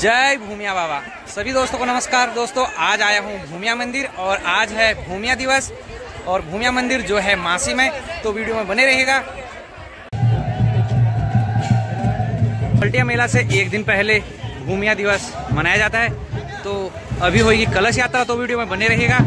जय भूमिया बाबा। सभी दोस्तों को नमस्कार। दोस्तों आज आया हूँ भूमिया मंदिर और आज है भूमिया दिवस और भूमिया मंदिर जो है मासी में, तो वीडियो में बने रहेगा। पलटिया मेला से एक दिन पहले भूमिया दिवस मनाया जाता है, तो अभी होगी कलश यात्रा, तो वीडियो में बने रहेगा।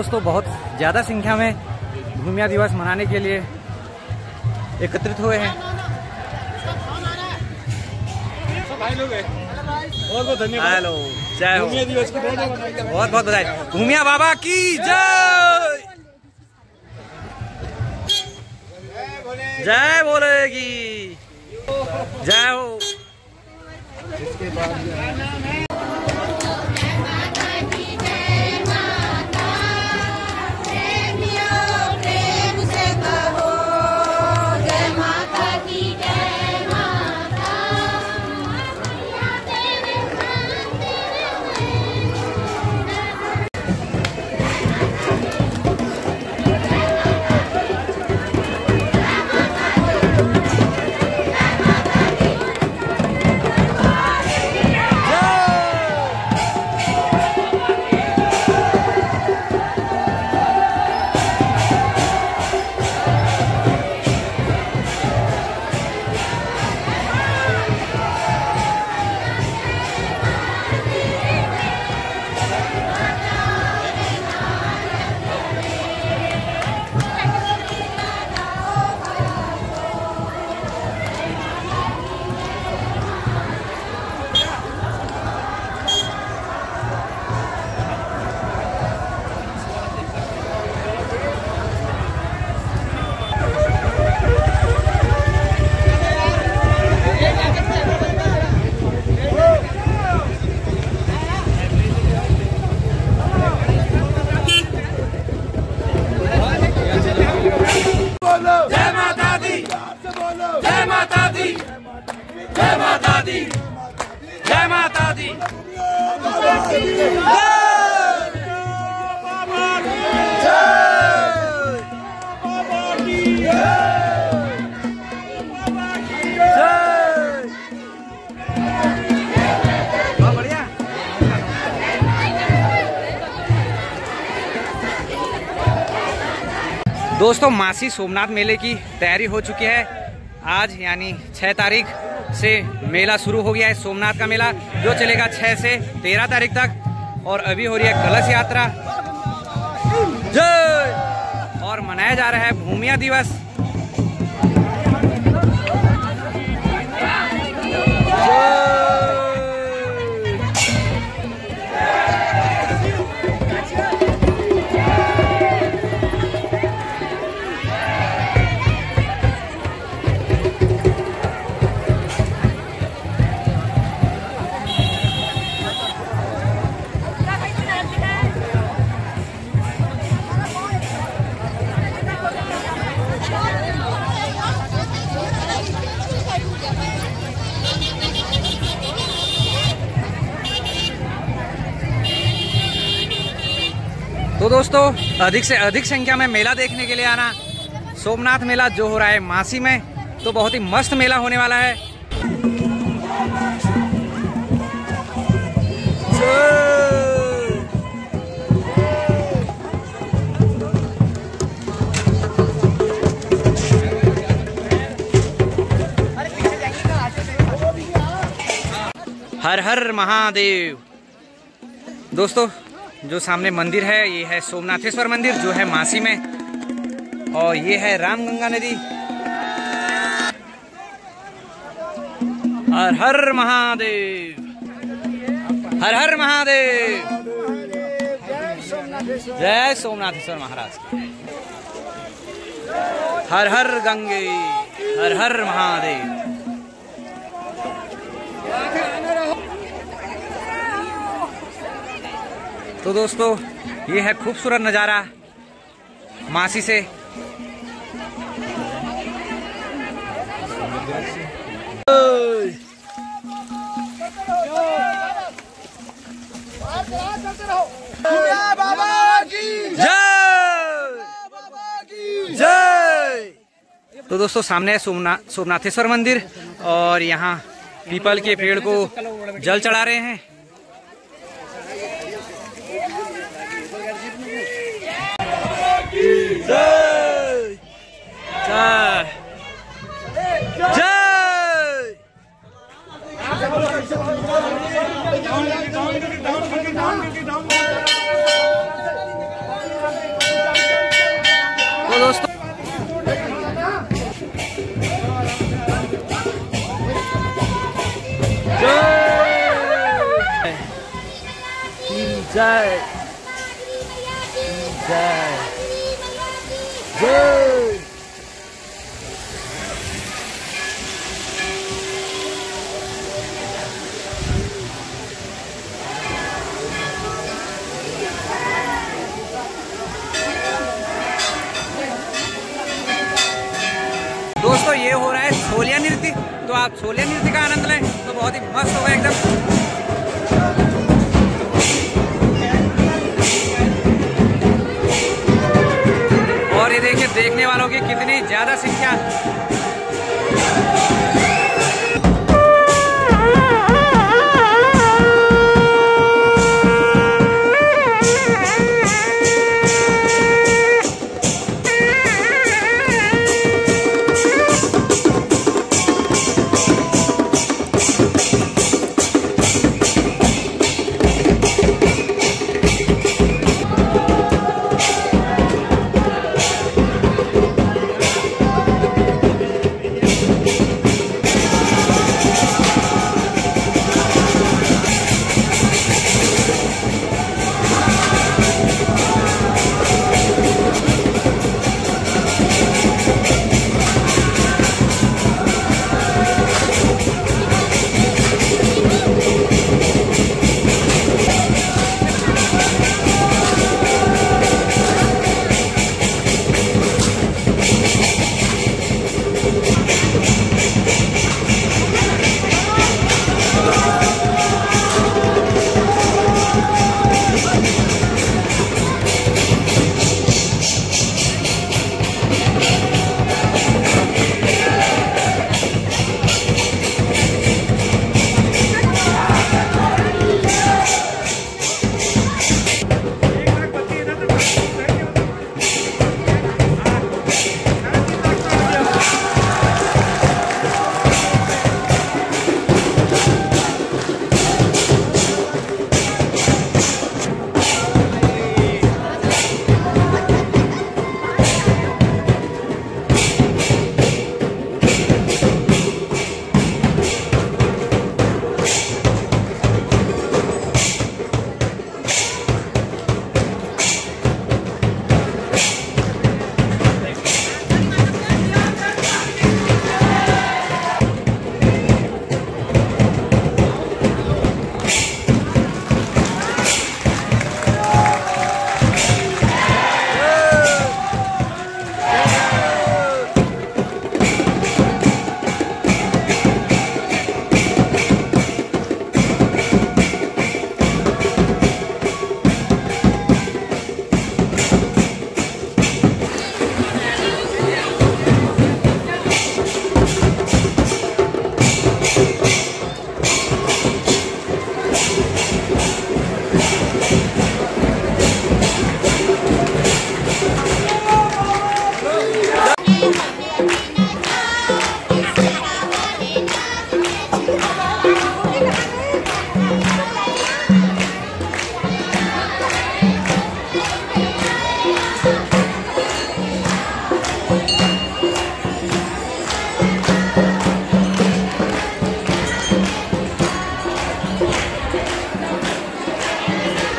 दोस्तों बहुत ज़्यादा संख्या में भूमिया दिवस मनाने के लिए एकत्रित हुए हैं। बहुत बहुत धन्यवाद। हेलो, जय हो। भूमिया दिवस की बहुत बहुत बधाई। भूमिया बाबा की जय। जय बोलेगी। जय हो। इसके बाद दी, जय माता दी। दोस्तों मासी सोमनाथ मेले की तैयारी हो चुकी है। आज यानी 6 तारीख से मेला शुरू हो गया है, सोमनाथ का मेला जो चलेगा 6 से 13 तारीख तक। और अभी हो रही है कलश यात्रा जय, और मनाया जा रहा है भूमिया दिवस। तो दोस्तों अधिक से अधिक संख्या में मेला देखने के लिए आना। सोमनाथ मेला जो हो रहा है मासी में, तो बहुत ही मस्त मेला होने वाला है। हर हर महादेव। दोस्तों जो सामने मंदिर है ये है सोमनाथेश्वर मंदिर जो है मासी में, और ये है राम गंगा नदी। हर हर महादेव, हर हर महादेव, जय सोमनाथेश्वर महाराज की। हर हर गंगे, हर हर महादेव। तो दोस्तों ये है खूबसूरत नज़ारा मासी से। तो दोस्तों सामने है सोमनाथेश्वर मंदिर, और यहाँ पीपल के पेड़ को जल चढ़ा रहे हैं। जय जय। तो दोस्तों जय जय जय। दोस्तों ये हो रहा है सोलिया नृत्य, तो आप सोलिया नृत्य का आनंद लें, तो बहुत ही मस्त होगा एकदम। और ये देखिए देखने वालों की कितनी ज्यादा संख्या।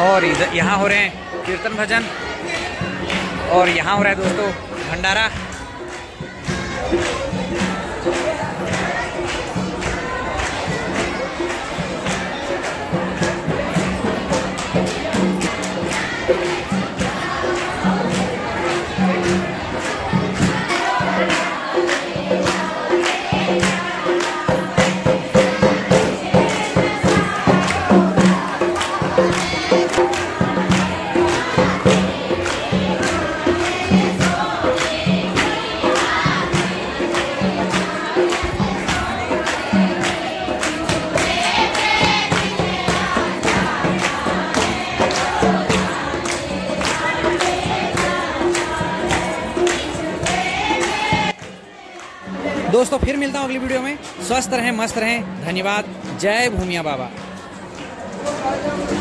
और इधर यहाँ हो रहे हैं कीर्तन भजन और यहाँ हो रहा है दोस्तों भंडारा। दोस्तों फिर मिलता हूँ अगली वीडियो में। स्वस्थ रहें, मस्त रहें, धन्यवाद। जय भूमिया बाबा।